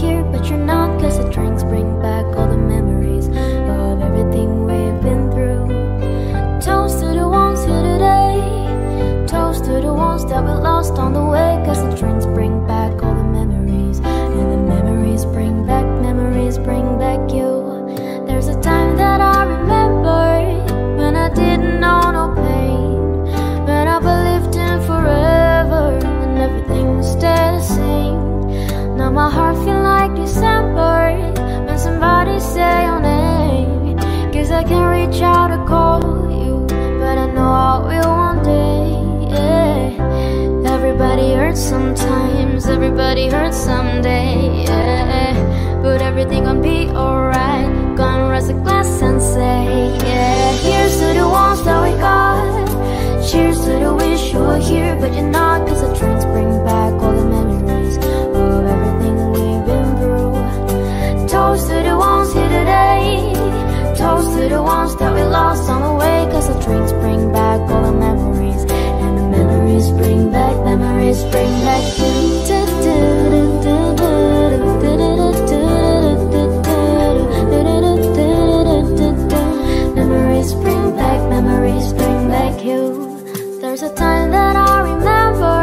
here, but you're not, 'cause the drinks bring back all the memories of everything we've been through. Toast to the ones here today, toast to the ones that we lost on the way, 'cause the drinks bring back all the memories, and the memories bring back you. There's a time that I remember when I didn't know no pain, when I believed in forever and everything would stay the same. Now my heart feel like December when somebody say your name, 'cause I can't reach out to call you, but I know I will one day, yeah. Everybody hurts sometimes, everybody hurts someday, yeah. But everything gon' be alright, gonna raise a glass and say, yeah. Here's to the ones that we got, cheers to the wish you were here, but you're not, 'cause the drinks bring back all the memories of everything we've been through. Toast to the ones here today, toast to the ones that we lost on the way, 'cause the drinks bring back all the memories, and the memories bring back you. Memories bring back you. There's a time that I remember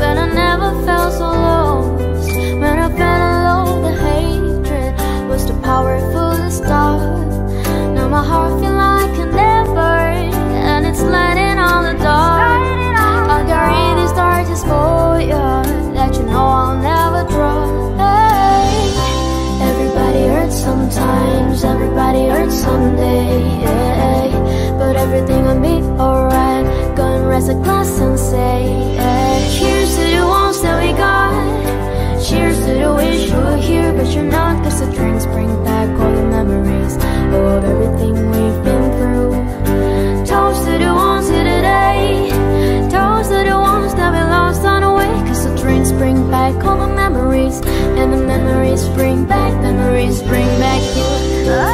when I never felt so lost, when I fell in love, the hatred was the powerfulest star. Now my heart feels like a never, and it's lighting on the dark. I carry these torches for you, that you know I'll never drop. Hey. Everybody hurts sometimes, everybody hurts someday, yeah. But everything will be alright, gonna raise a glass and say, yeah. Cheers to the ones that we got, cheers to the wish you were here, but you're not, 'cause the drinks bring back all the memories of everything we've been through. Toast to the ones here today, toast to the ones that we lost on the way, 'cause the drinks bring back all the memories, and the memories bring back you. Oh.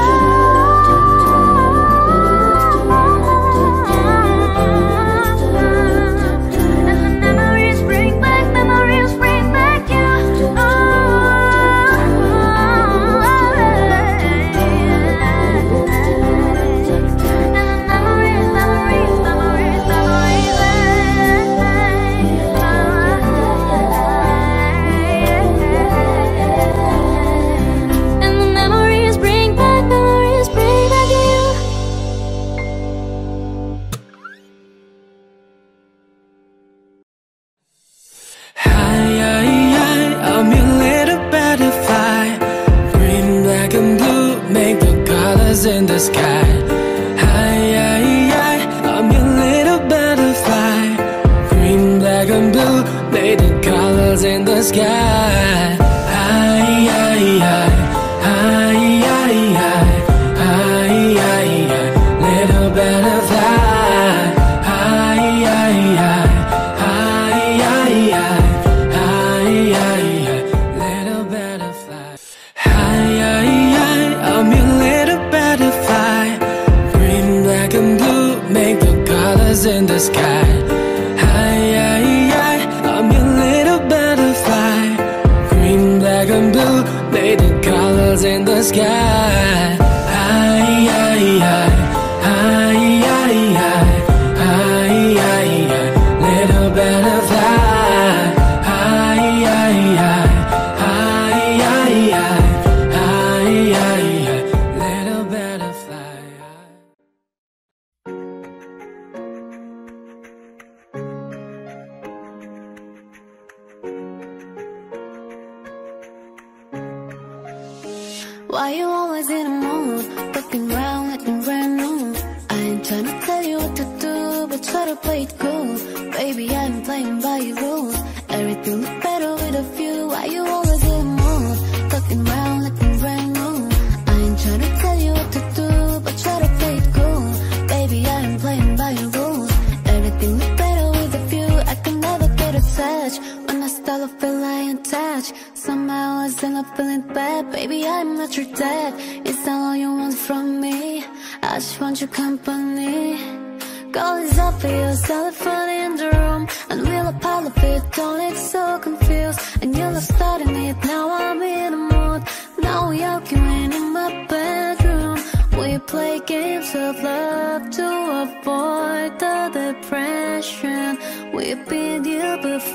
Now I'm in a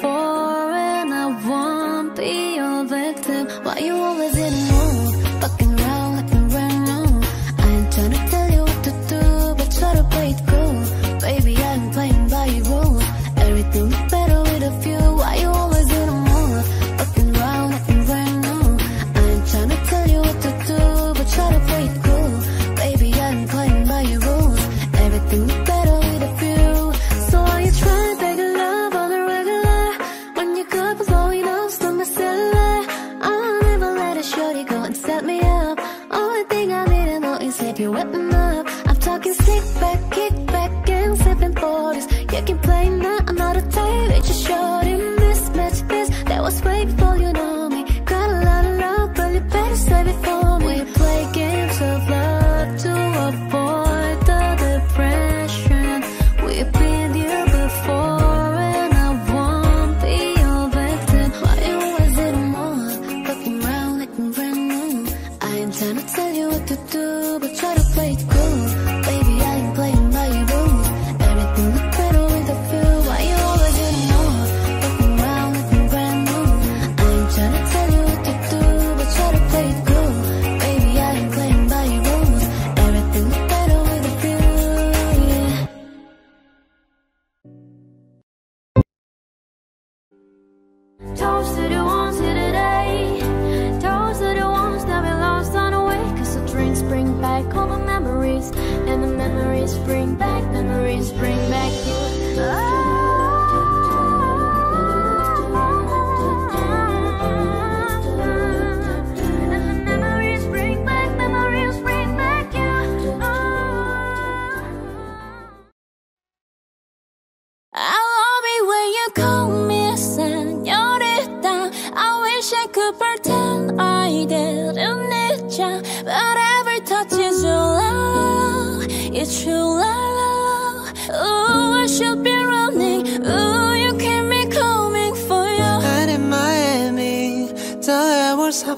for, and I won't be your victim. Why you always in the mood, fucking around like I'm right now? I ain't tryna tell you what to do, but try to play it cool. Baby, I ain't playing by your rules. Everything look better with a few. Why you always in the mood, fucking around like I'm right now? I ain't tryna tell you what to do, but try to play it cool. Baby, I ain't playing by your rules. Everything look better with a few. So why you trying? You're whipping up. I'm talking stick back, kick back, and sipping 40s. You can play now, I'm not a type. It's just short in mismatch, this. That was way before you know me. Got a lot of love, but you better save it for me. We play games of love to avoid the depression. We've been here before, and I won't be your victim. Why you always in the mood, looking around like I'm brand new? I ain't trying to tell you what to do.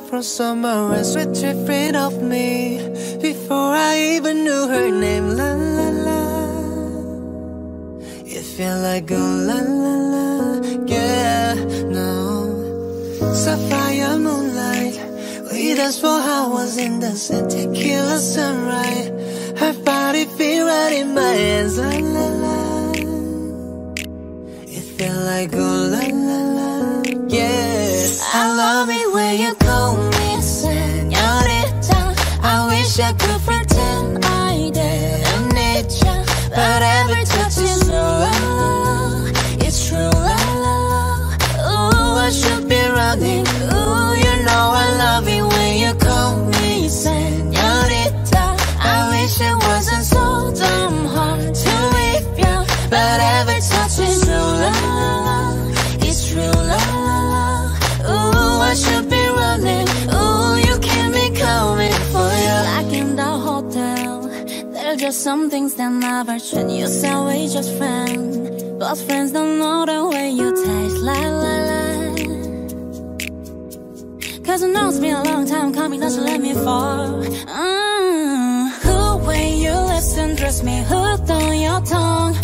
From summer and sweet dripping off me before I even knew her name. La la la, it feel like a la la la, yeah, no. Sapphire moonlight, we danced for hours in the sun, tequila sunrise. Her body feel right in my hands. La la la, it feel like a la la la, yeah. I love it when you call me señorita. I wish I could pretend I didn't need ya, but every touch is love. It's true love. Ooh, I should be running. Ooh, you know I love it when you call me señorita. I wish it wasn't so damn hard to leave ya, but every touch is true love. It's true love. I should be running. Oh, you can't be coming for you. Like in the hotel, there are just some things that never change. You say we just friends, but friends don't know the way you taste. La la la. Cause it knows me a long time coming, doesn't let me fall. Who when you listen, trust me, hooked on your tongue.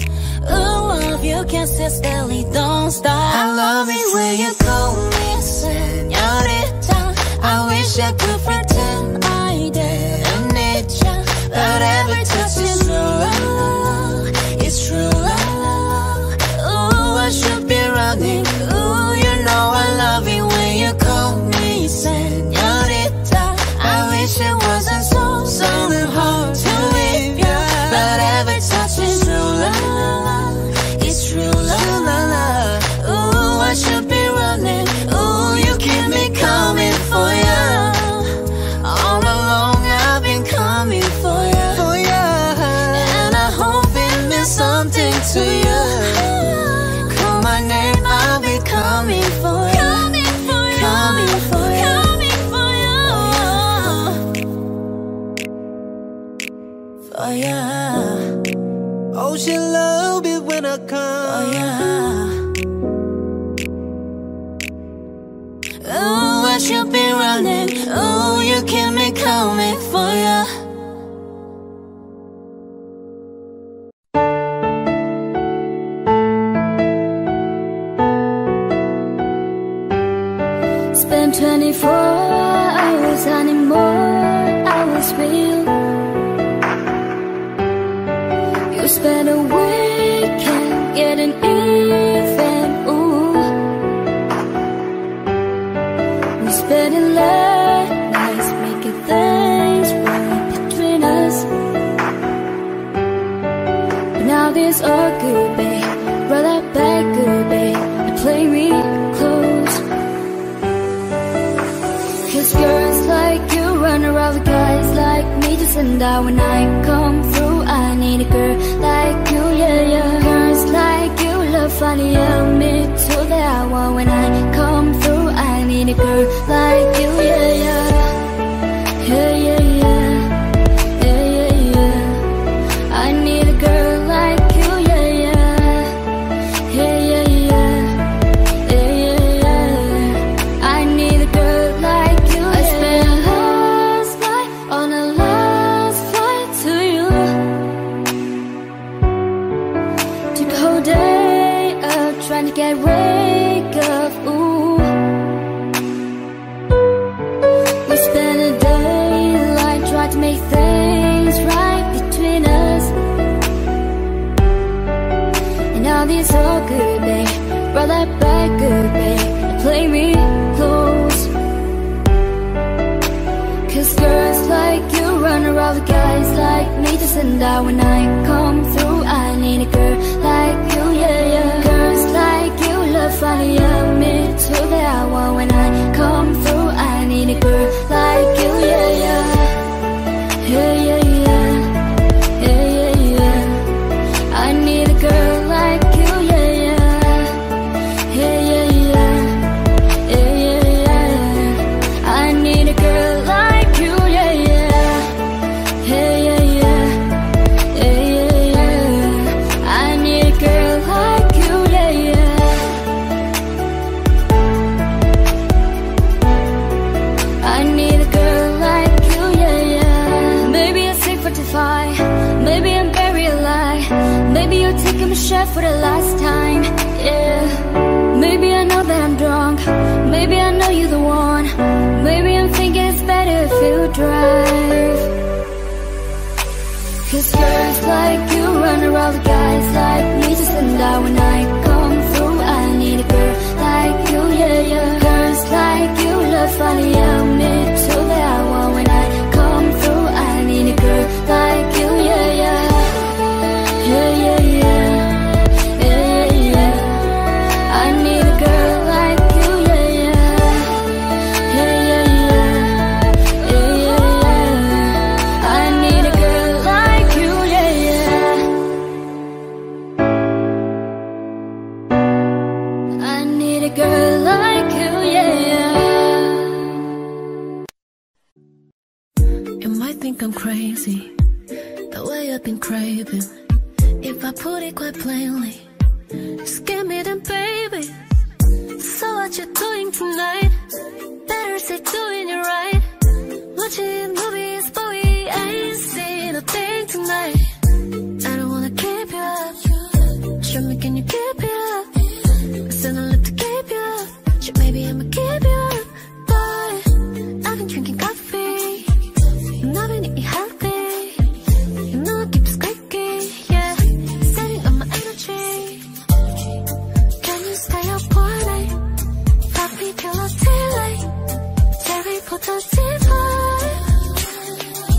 Ooh, love you can't sit still, don't stop. I love it when you call me señorita. I wish I could pretend I didn't need ya, but every touch is true love. It's true love. Ooh, I should be running. Ooh, you know I love it when you call me señorita. I wish it wasn't so something hard to leave ya, but every touch is true love. Oh, you keep me coming for ya. just like you, run around with guys like me just and I. When I come through, I need a girl like you, yeah, yeah. Girls like you love funny, yeah, me too, that I want. When I come through, I need a girl like you, yeah, yeah, yeah, yeah, yeah, yeah, yeah, yeah. I need a girl like you, yeah, yeah, yeah, yeah, yeah, yeah, yeah, yeah. I need a girl like you, yeah. I spent last night on a last flight to you. Took a whole day up trying to get wake up, ooh. We spent a day like trying to make things right between us, and all these all good, babe. Roll that back, good, babe. Play me close, cause girls like you run around with guys like me just and I. When I come through, I need a girl like you, yeah, yeah. Girls like you love funny, yeah, me too, that I want. When I come through, I need a girl like you, yeah, yeah, yeah, yeah, yeah, yeah, yeah, yeah. I need a girl like you, yeah, yeah, yeah, yeah, yeah, yeah, yeah, yeah. I need a girl like you, yeah, yeah, yeah, yeah, yeah, yeah, yeah, yeah. I need a girl like you, yeah, yeah. I need a girl like you, yeah, yeah. Maybe I'm sick for divine, maybe I'm very alive, maybe you're taking a shot for the last time, yeah. Maybe I know that I'm drunk, maybe I know you're the one, maybe I'm thinking it's better if you drive. Cause girls like you run around with guys like me just and I. When I come through, I need a girl like you, yeah, yeah. Girls like you love funny, yeah, me too, that I want. When I come through, I need a girl like you, yeah, yeah, yeah, yeah, yeah, yeah, yeah, yeah. I need a girl like you, yeah, yeah, yeah, yeah, yeah, yeah, yeah, yeah. I need a girl like you, yeah, yeah. I need a girl like you, yeah, yeah. You might think I'm crazy, the way I've been craving. If I put it quite plainly, just give me them, baby. So what you doing tonight? Better say doing it right. Watching movies, boy, I ain't seen a thing tonight. I don't wanna keep you up. Show me, can you keep it up? I said I love to keep you up. Should maybe I'ma keep you up, boy. I've been drinking coffee, and I've been eating healthy. You know I keep squeaky, yeah. Setting up my energy. Can you stay up all night? Coffee till the daylight. Terry Potter divine.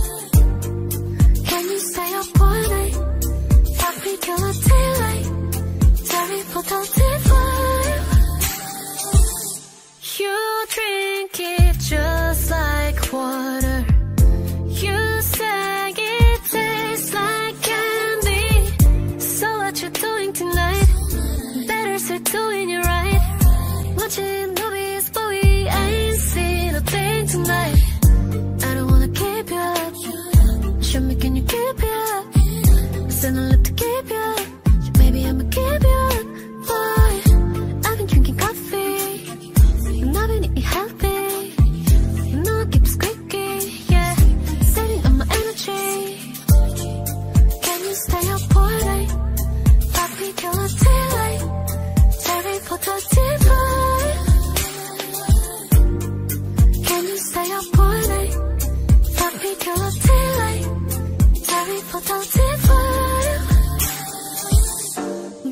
Can you stay up all night? Coffee till the daylight. Terry Potter divine. You drink it just like water. You say it tastes like candy. So what you doing tonight? Better start doing it right. Watching movies, boy, I ain't seen a thing tonight. I don't wanna keep you up. Show me, can you keep you up? I said I love to keep you up. Maybe I'ma keep you up, boy. I've been drinking coffee, and I've been eating healthy. You know I keep squeaky, yeah. Setting up my energy. Can you stay up all night? Coffee till the daylight. Terry Potter divine. Can you stay up all night? Coffee till the daylight. Terry Potter divine.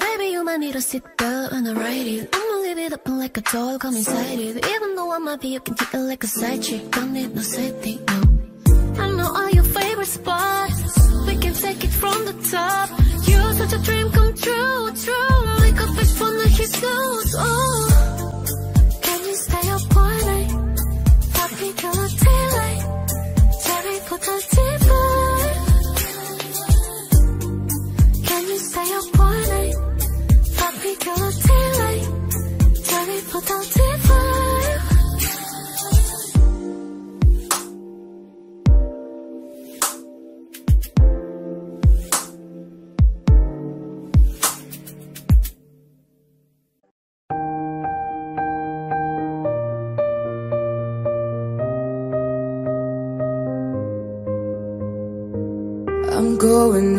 Baby, you might need a seatbelt and a righty. I'ma leave it up like a doll, come inside it. Even though I might be, you can take it like a side chick. Don't need no safety, no. I know all your favorite spots. We can take it from the top. You're such a dream come true, true. Like a fish from the his nose, oh. Can you stay up all night? Talk me till the daylight. going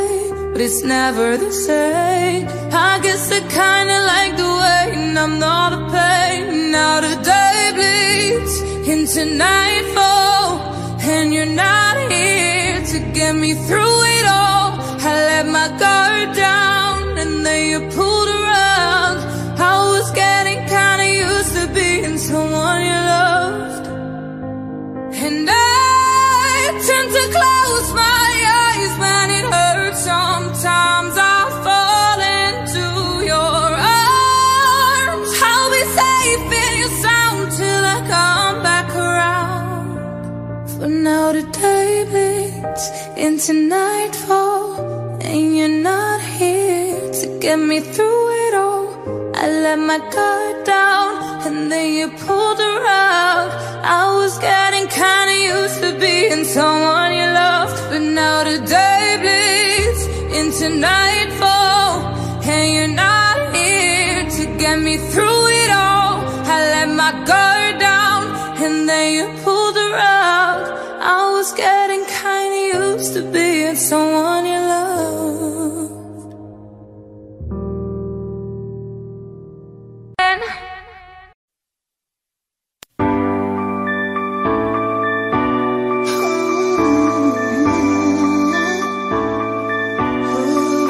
but it's never the same. I guess I kinda like the waiting, I'm not a pain. Now today bleeds into nightfall, and you're not here to get me through it all. I let my guard down, and then you pulled a rug. I was getting kinda used to being someone you loved, and I tend to close my eyes when it hurts. Sometimes I fall into your arms. I'll be safe in your sound till I come back around. For now today bleeds into nightfall, and you're not here to get me through it all. I let my guard down, and then you pulled the rug. I was getting kinda used to being someone you loved, but now today bleeds into nightfall, and you're not here to get me through it all. I let my guard down, and then you pulled the rug. I was getting kinda used to being someone you loved.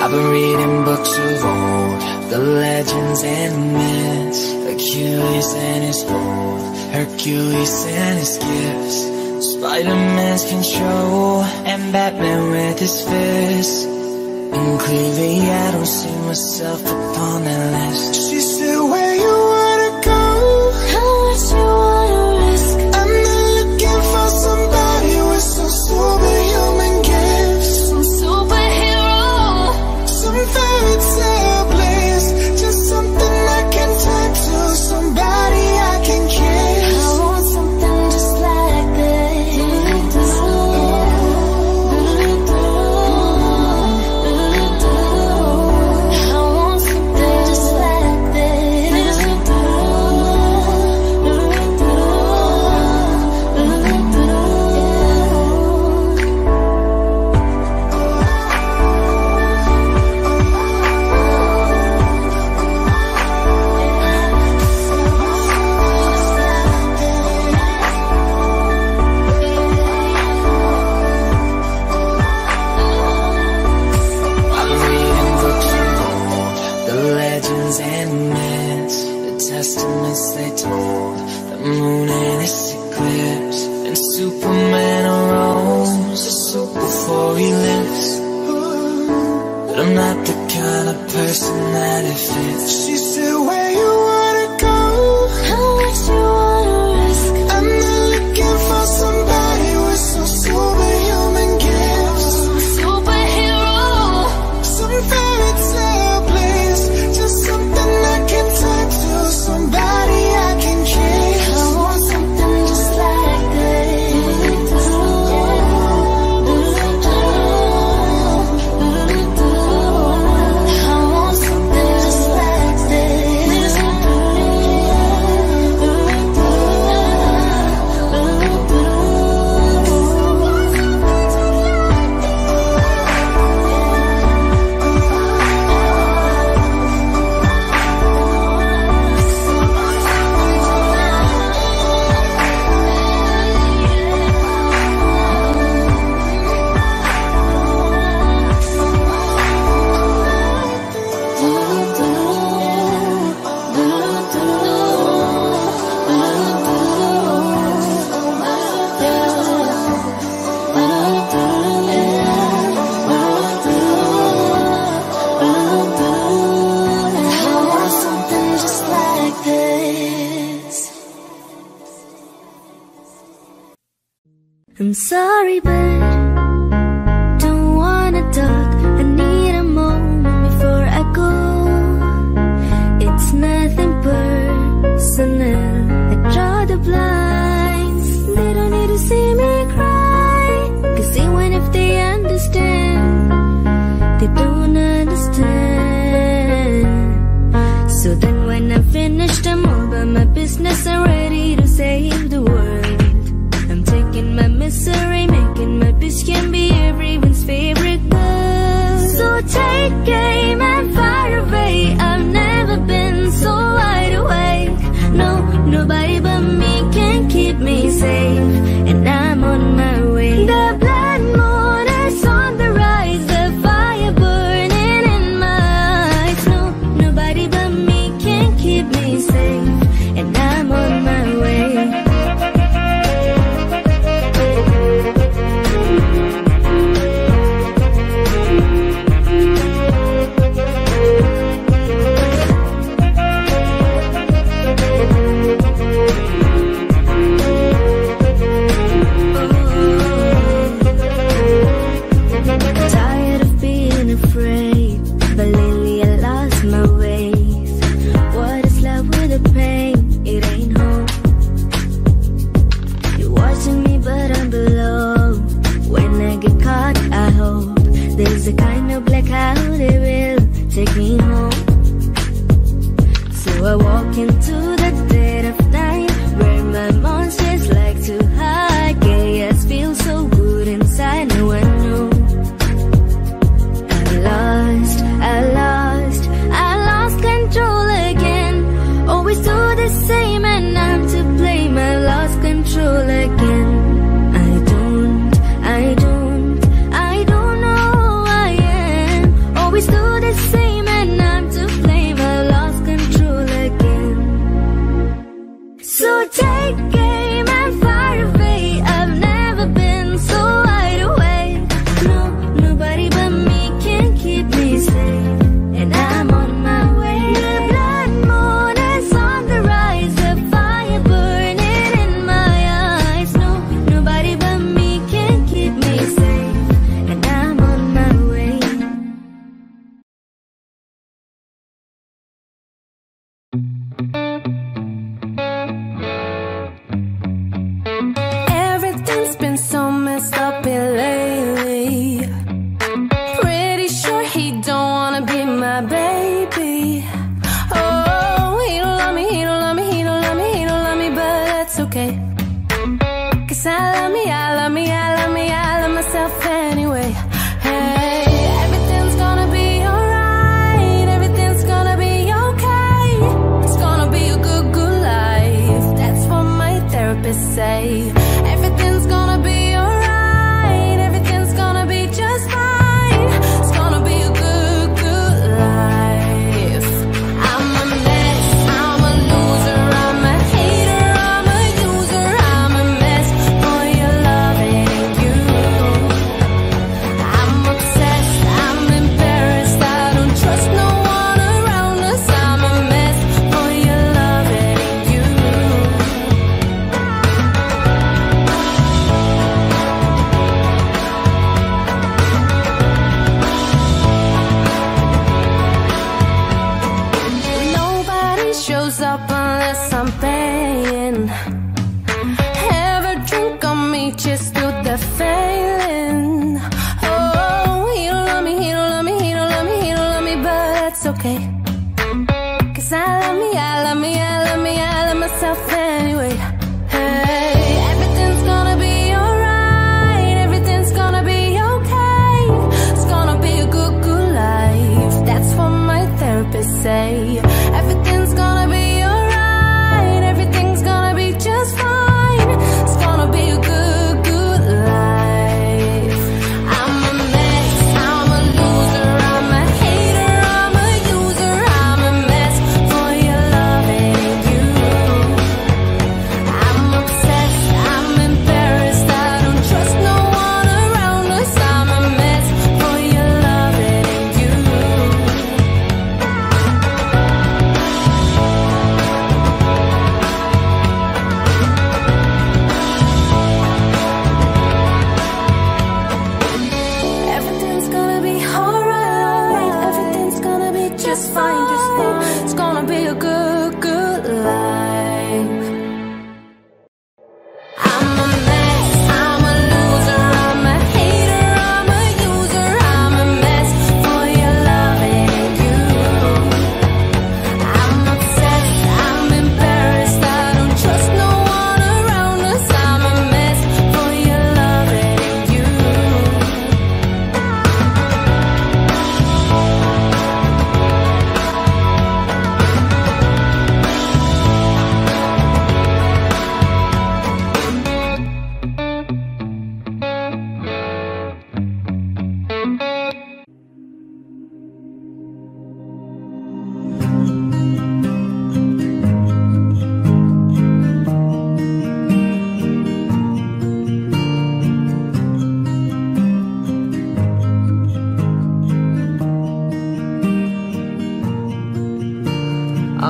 I've been reading books of old, the legends and myths, Achilles and his bow, Hercules and his gifts, Spider-Man's control, and Batman with his fists. And clearly I don't see myself upon that list. She said, where you wanna go, how much you wanna risk. I'm not looking for somebody with some superhuman gifts, some superhero, some fairy tale bliss, just something I can turn to, somebody I can kiss. I want something just like this. I want something just like Testaments they told, the moon and its eclipse, and Superman arose to soup before he lives. But I'm not the kind of person that it fits. She said, where you wanna go, how much you wanna risk. I'm not looking for somebody with some superhuman gifts, some superhero, some fairy tale bliss, just something I can turn to, somebody I can kiss. I want something just like this. I want something just like this. I'm sorry, but don't wanna talk. I need a moment before I go. It's not late game and far away. I've never been so wide awake. No, nobody but me can keep me safe, and I'm on my way. The blood moon is on the rise, the fire burning in my eyes. No, nobody but me can keep me safe, and I'm on my way.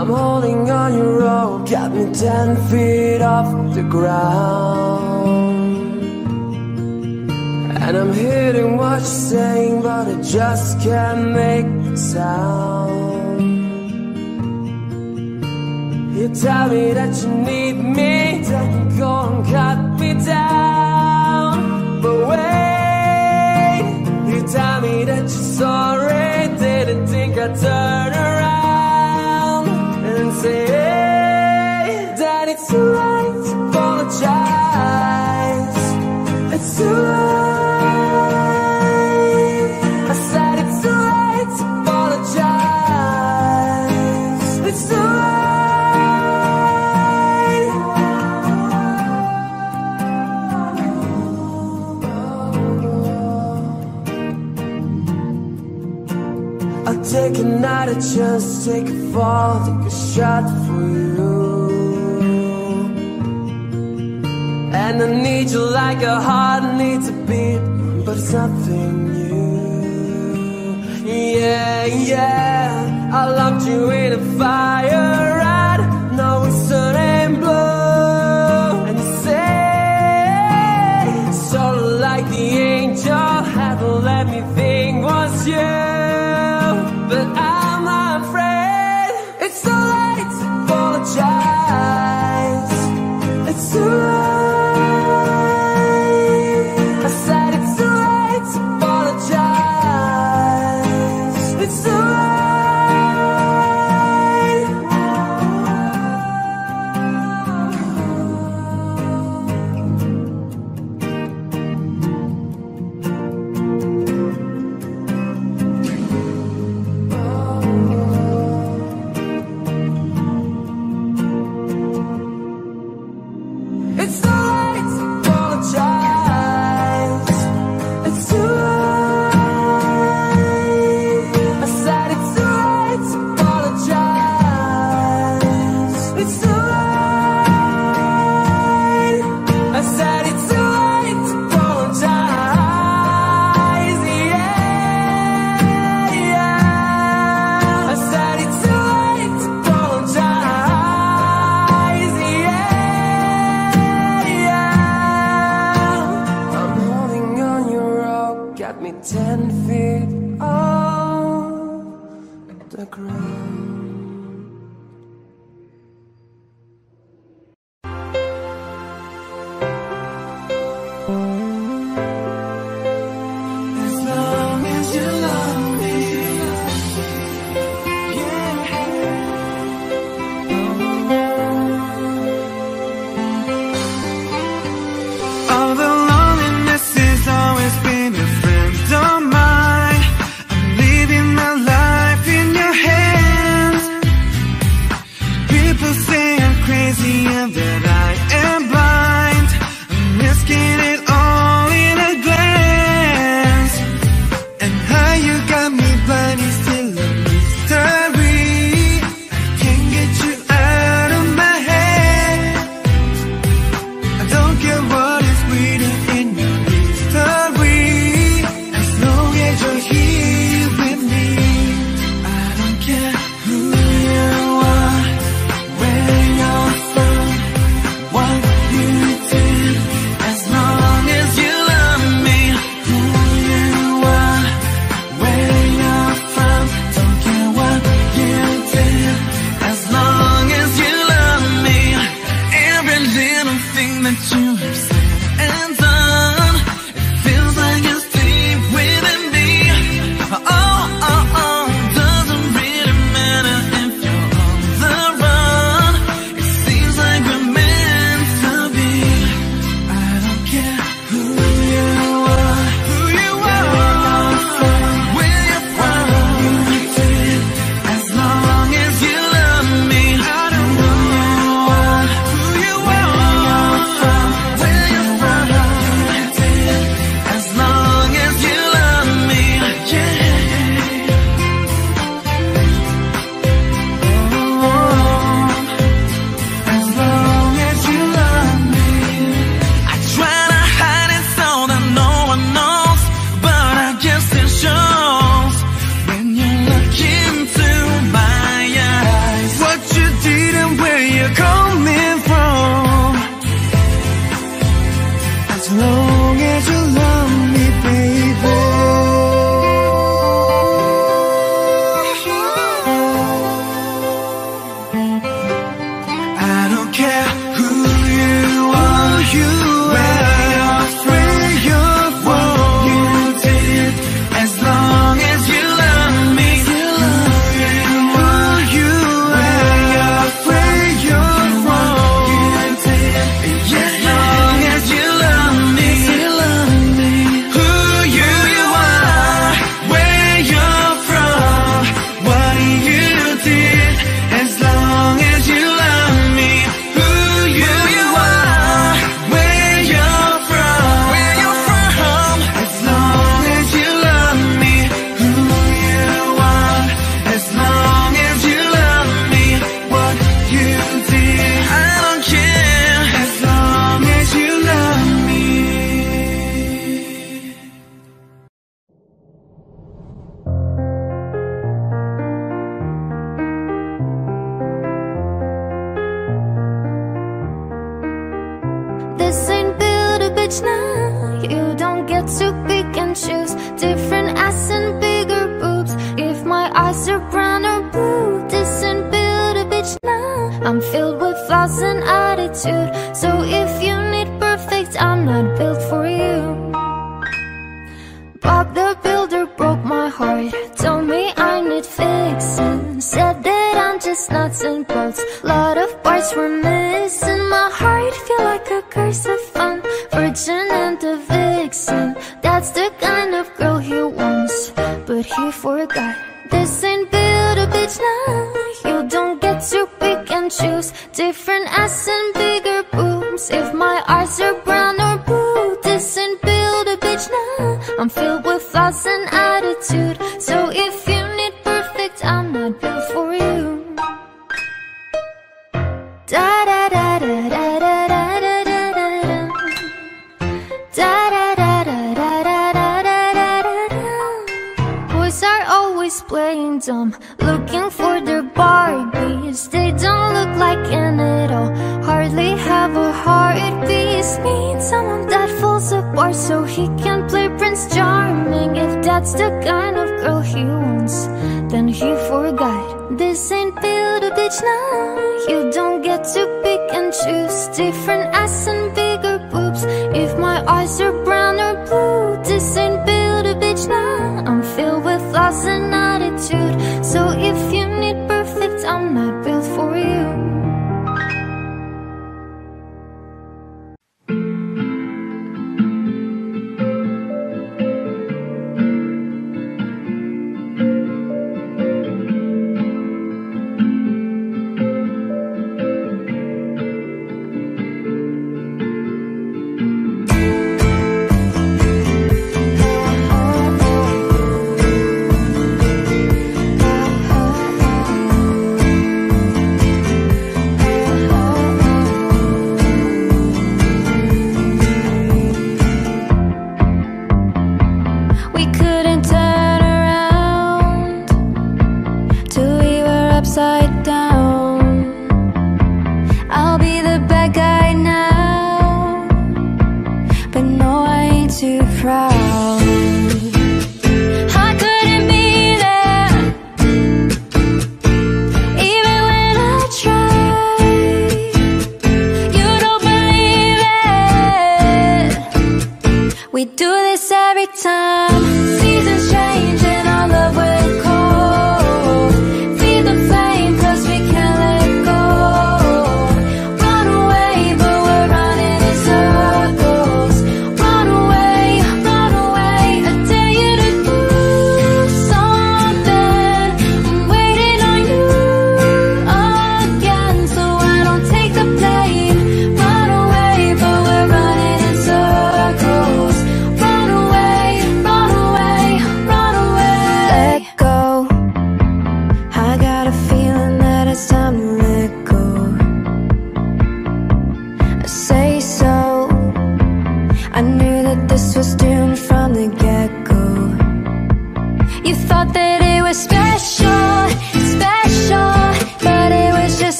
I'm holding on your rope, got me 10 feet off the ground. And I'm hearing what you're saying, but I just can't make a sound. You tell me that you need me, that you go and cut me down. But wait, you tell me that you're sorry, didn't think I'd turn around. Say hey, that it's too late to apologize. It's too late. I said it's too late to apologize. It's too late. I'll take another chance, take a fall, take a shot for you. And I need you like a heart needs a beat, but it's nothing new. Yeah, yeah, I locked you in a fire right now, it's turning blue. And you say, sort of like the angel hadn't let me think was you. But I'm not afraid, it's too late to apologize. It's too late. I said it's too late to apologize. It's too living my life in your head. I surround and rule this and build a bitch now. I'm filled with flaws and attitude, so if you need perfect, I'm not built for you. Bob the Builder broke my heart, told me I need fixing, said that I'm just nuts and bolts, lot of parts were missing. My heart feel like a curse I found, virgin and the vixen, that's the kind of girl he wants, but he forgot. This ain't build a bitch now, you don't get to pick and choose, different ass and bigger boobs. If my eyes are brown or blue, this ain't build a bitch now. I'm filled with flaws and attitude, so if you need perfect, I'm not built for you. Da da da da da da da da da da da da da da da da da da da da. Boys are always playing dumb, looking for their Barbies. They don't look like an adult, hardly have a heartbeat. Meet someone that falls apart so he can play Prince Charming. If that's the kind of girl he wants, then he forgot. This ain't build a bitch now, you don't get to pick and choose, different ass and bigger boobs. If my eyes are brown or blue, this ain't build a bitch now. I'm filled with flaws and attitude, so if you need perfect, I'm not built for you.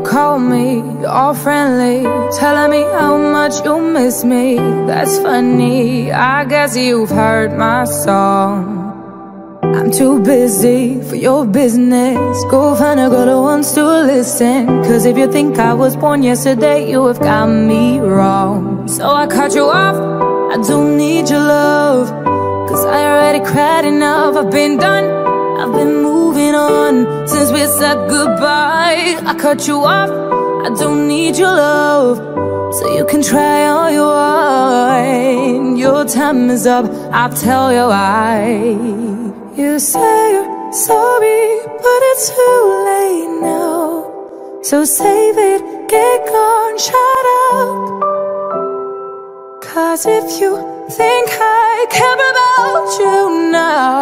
you call me, all friendly, telling me how much you miss me. That's funny, I guess you've heard my song. I'm too busy for your business. Go find a girl who wants to listen. Cause if you think I was born yesterday, you have got me wrong. So I cut you off, I don't need your love. Cause I already cried enough, I've been done, I've been moving on since we said goodbye. I cut you off, I don't need your love. So you can try all you want, your time is up, I'll tell you why. You say you're sorry, but it's too late now. So save it, get gone, shut up. Cause if you think I care about you now,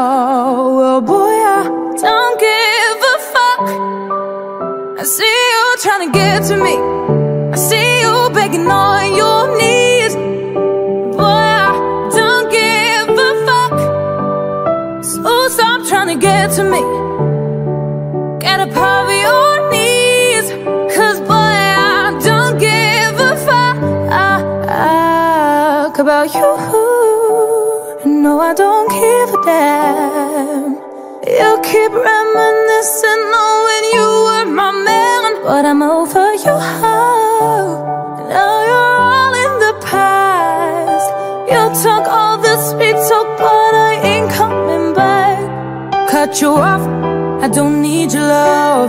oh boy, don't give a fuck. I see you trying to get to me, I see you begging on your knees. Boy, I don't give a fuck. So stop trying to get to me, get up off your knees. Cause boy, I don't give a fuck about you. No, I don't give a damn. You keep reminiscing on when you were my man, but I'm over you. Now you're all in the past. You took all the sweet talk, but I ain't coming back. Cut you off, I don't need your love.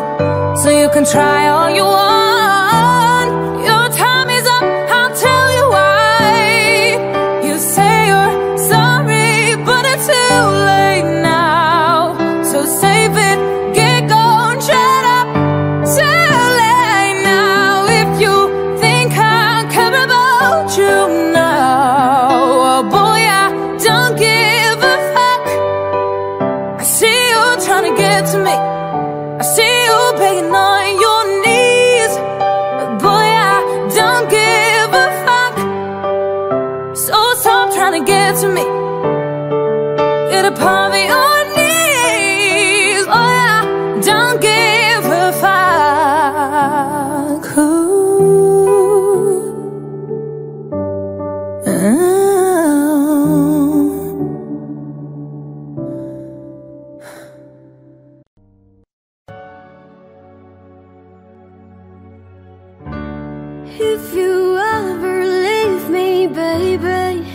So you can try all you want, your time is up, I'll tell you why. You say you're sorry, but it's too late now. Save it, get gone, shut up, too late now. If you think I care about you now, oh boy, I don't give a fuck. I see you trying to get to me, I see you begging on your knees. Boy, I don't give a fuck. So stop trying to get to me, get up on me on your knees. Don't give a fuck. Ooh. If you ever leave me, baby,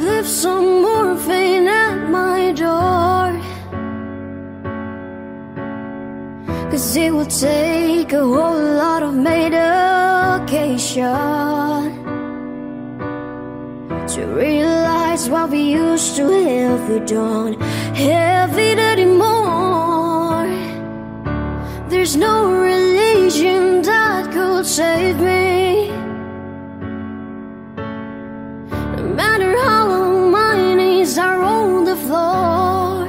leave some morphine at my door, cause it will take a whole lot of medication to realize what we used to have. We don't have it anymore. There's no religion that could save me. No matter how long are on the floor,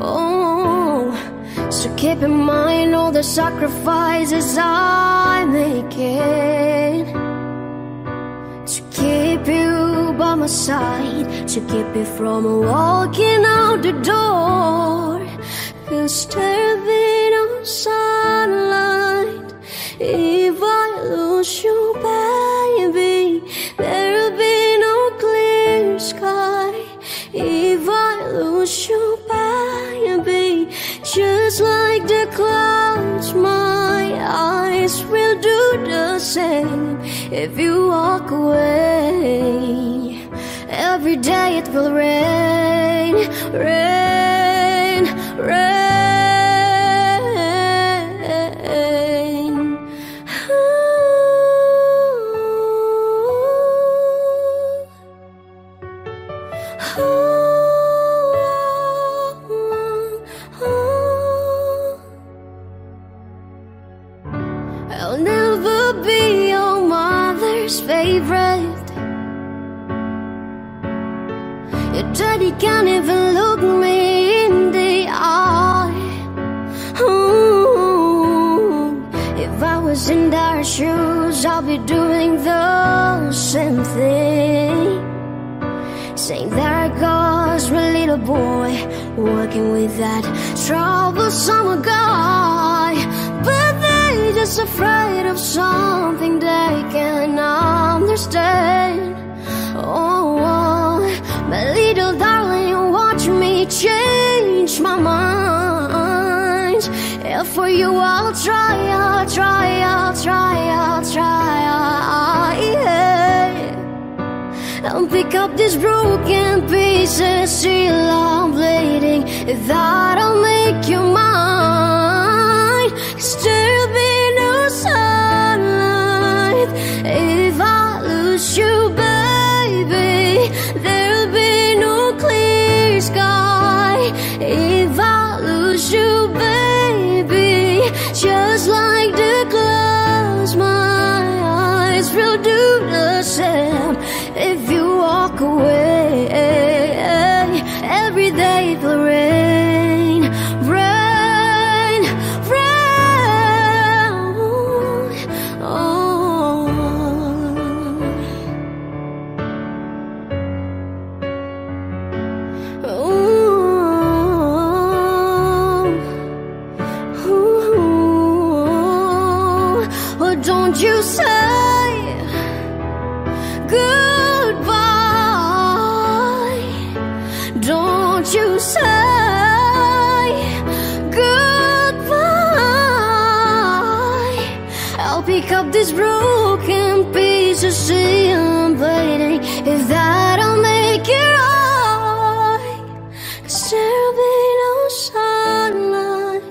oh, so keep in mind all the sacrifices I'm making to keep you by my side, to keep you from walking out the door. Cause staring on sunlight, if I lose you, baby, there'll be no clear sky. If I lose you, baby, just like the clouds, my eyes will do the same. If you walk away, every day it will rain, rain, rain. Ooh. Ooh. Favorite, your daddy can't even look me in the eye. Ooh, if I was in their shoes, I'll be doing the same thing. saying, there goes a little boy working with that troublesome guy. But they're just afraid of something they can understand. Oh, my little darling, watch me change my mind. If for you I'll try, I'll try, I'll try, I'll try, I'll pick up these broken pieces till I'm bleeding. That'll make you mine. Cause there'll be no sunlight if I lose you, baby. There'll be no clear sky if I lose you, baby. Just like the clouds, my eyes will do the same. If you walk away, every day it will rain, rain, rain. Oh. Ooh. Ooh. Oh, don't you say good. Don't you say goodbye. I'll pick up these broken pieces till I'm bleeding. If that'll make you right, cause there'll be no sunlight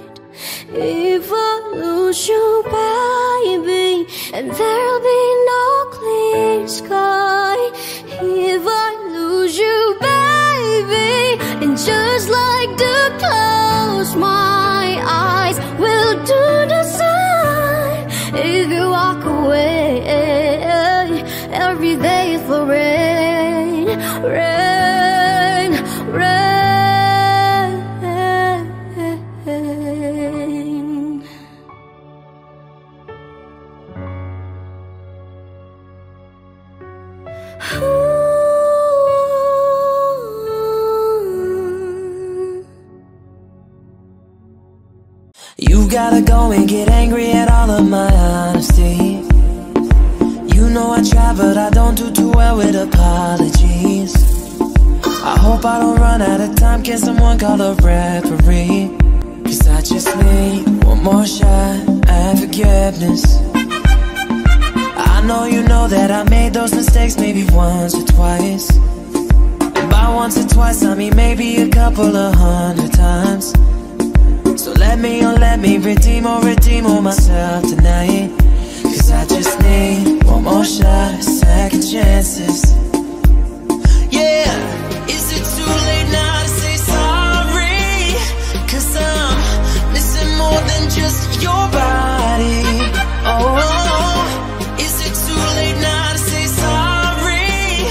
if I lose you, baby. And there'll be no clear sky if I lose you, baby. And just like the clouds, my eyes will do the same. If you walk away, every day it will rain, rain, rain. You gotta go and get angry at all of my honesty. You know I try, but I don't do too well with apologies. I hope I don't run out of time, can someone call a referee? Cause I just need one more shot at forgiveness. I know you know that I made those mistakes maybe once or twice. And by once or twice, I mean maybe a couple of 100 times. So let me redeem myself tonight. Cause I just need one more shot, second chances. Yeah, is it too late now to say sorry? Cause I'm missing more than just your body. Oh, is it too late now to say sorry?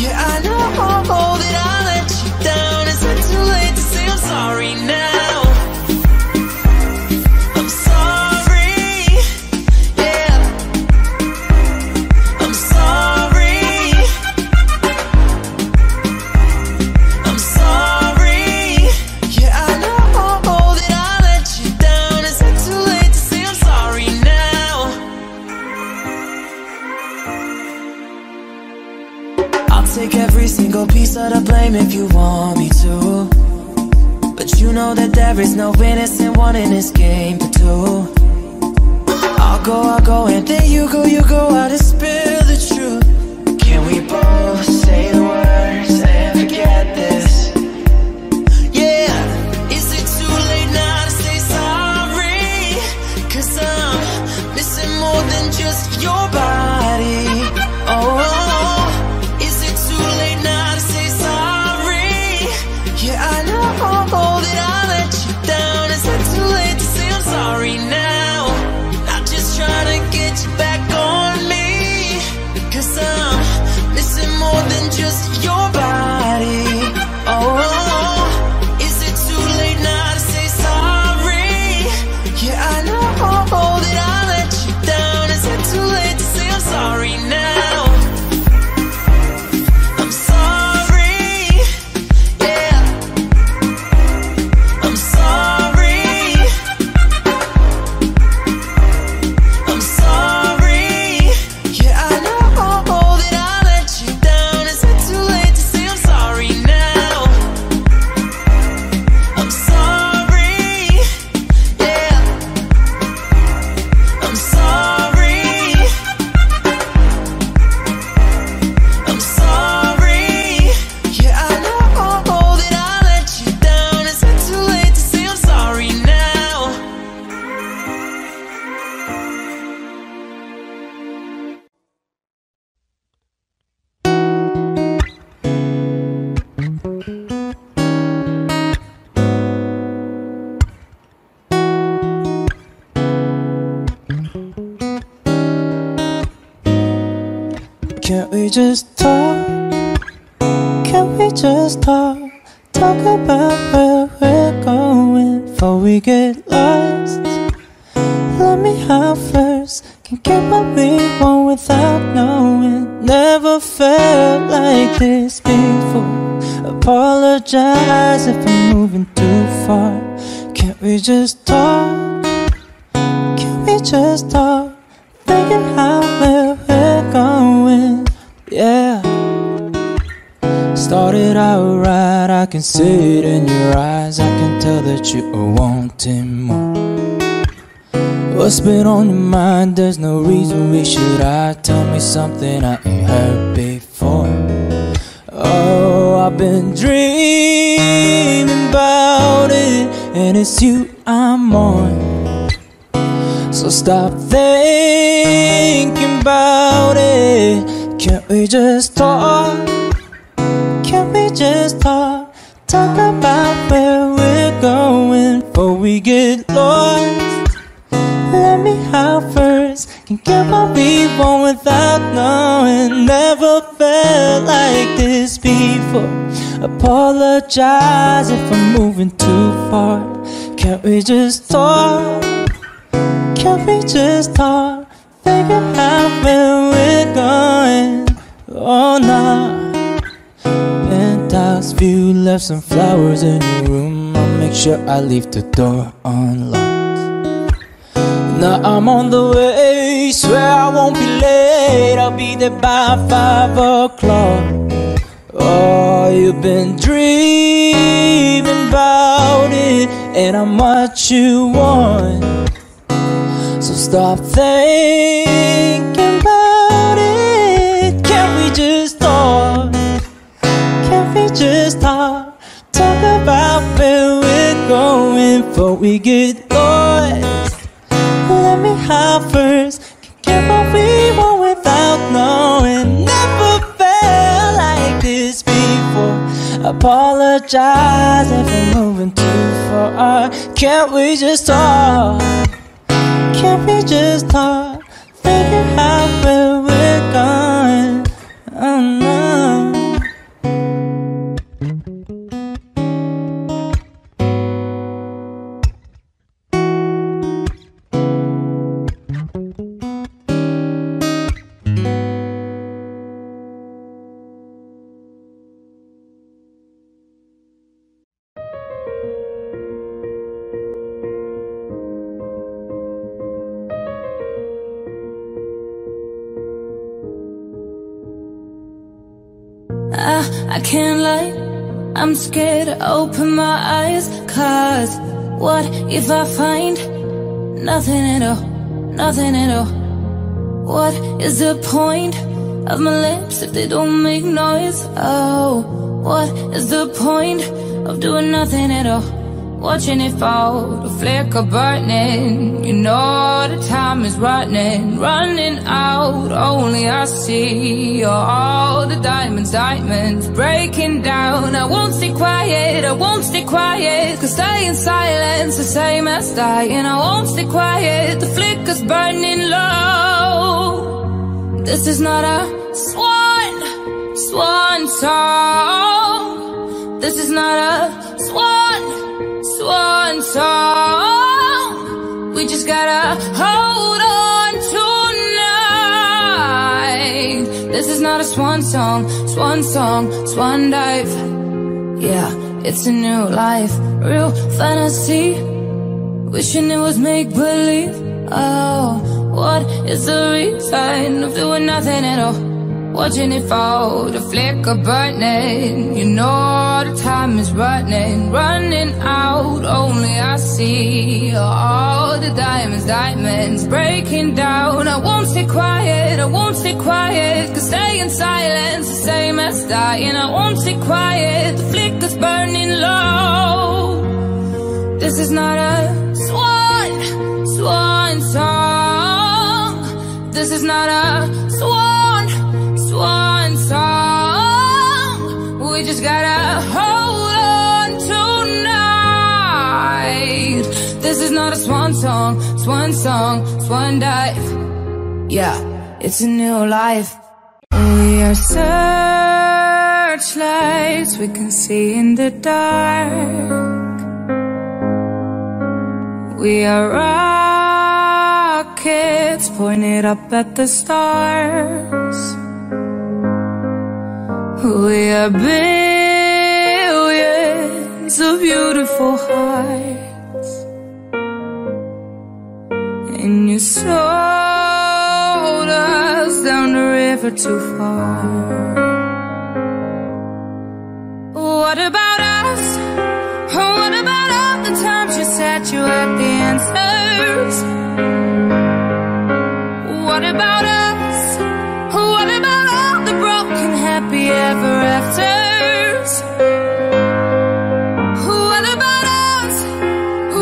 Yeah, I know that I let you down. Is it too late to say I'm sorry now? Take every single piece of the blame if you want me to. But you know that there is no innocent one in this game but two. I'll go, and then you go out and spill the truth. Can we both say the words and forget this? Yeah, is it too late now to say sorry? Cause I'm missing more than just your body. Oh, just your body. Oh, is it too late now to say sorry? Yeah, I know that I let you down. Is it too late to say Can we just talk? Can we just talk? Talk about where we're going before we get lost. Let me out first. Can get what we want without knowing. Never felt like this before. Apologize if I'm moving too far. Can we just talk? Can we just talk? Thinking how we're going, yeah. Started out right, I can see it in your eyes. I can tell that you are wanting more. What's been on your mind? There's no reason we should hide. Tell me something I ain't heard before. Oh, I've been dreaming about it, and it's you I'm on. So stop thinking about it. Can't we just talk? Can't we just talk? Talk about where we're going before we get lost. Let me out first. Can get what we want without knowing. Never felt like this before. Apologize if I'm moving too far. Can't we just talk? Can't we just talk? Figure out where we're going. Oh no. Penthouse view, left some flowers in your room. I'll make sure I leave the door unlocked. Now I'm on the way, swear I won't be late. I'll be there by 5 o'clock. Oh, you've been dreaming about it, and I'm what you want. So stop thinking about it. Can we just talk? Can we just talk? Talk about where we're going before we get lost. Let me out first. Can get what we want without knowing. Never felt like this before. Apologize if I'm moving too far. Can't we just talk? Can't we just talk? Figure out where we're going. Oh I can't lie, I'm scared to open my eyes. Cause what if I find nothing at all, nothing at all? What is the point of my lips if they don't make noise? Oh, what is the point of doing nothing at all? Watching it fall, the flicker burning. You know the time is running, running out. Only I see all the diamonds, diamonds breaking down. I won't stay quiet, I won't stay quiet. Cause staying silent's the same as dying. I won't stay quiet, the flicker's burning low. This is not a swan, swan song. This is not a swan, one song. We just gotta hold on tonight. This is not a swan song, swan song, swan dive. Yeah, it's a new life, real fantasy. Wishing it was make-believe. Oh, what is the reason of doing nothing at all? Watching it fall, the flicker burning. You know the time is running, running out. Only I see all the diamonds, diamonds breaking down. I won't stay quiet, I won't stay quiet. Cause staying silent's the same as dying. I won't stay quiet, the flicker's burning low. This is not a swan, swan song. This is not a swan, one song. We just gotta hold on tonight. This is not a swan song, swan song, swan dive. Yeah, it's a new life. Only our searchlights we can see in the dark. We are rockets pointed up at the stars. We are billions of beautiful hearts, and you sold us down the river too far. What about us? Oh, what about all the times you said you had the answers? What about us? Oh, what about all the broken happy ever afters? What about us?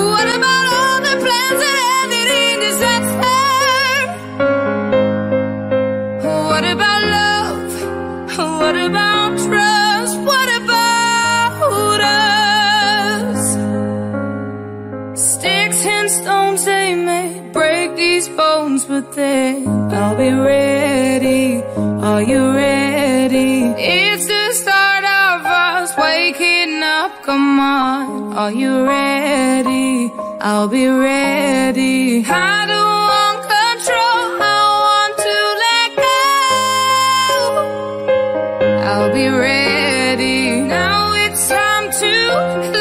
What about all the plans that ended in disaster? What about love? What about trust? What about us? Sticks and stones, they may break these bones, but then I'll be ready. Are you ready? It's the start of us waking up, come on. Are you ready? I'll be ready. I don't want control, I want to let go. I'll be ready. Now it's time to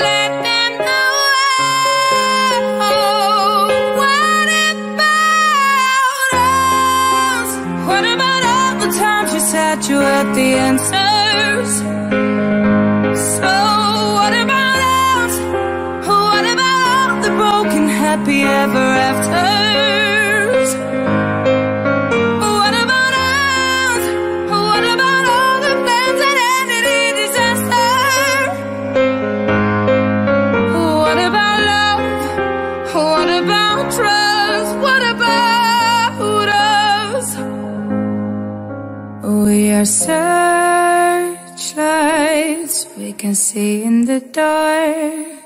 let them know. Oh, what about us? What about all the times you said you had the answers? So what about us? What about all the broken happy ever afters? What about us? What about all the plans that ended in disaster? What about love? What about trust? What about us? We are searchlights we can see in the dark.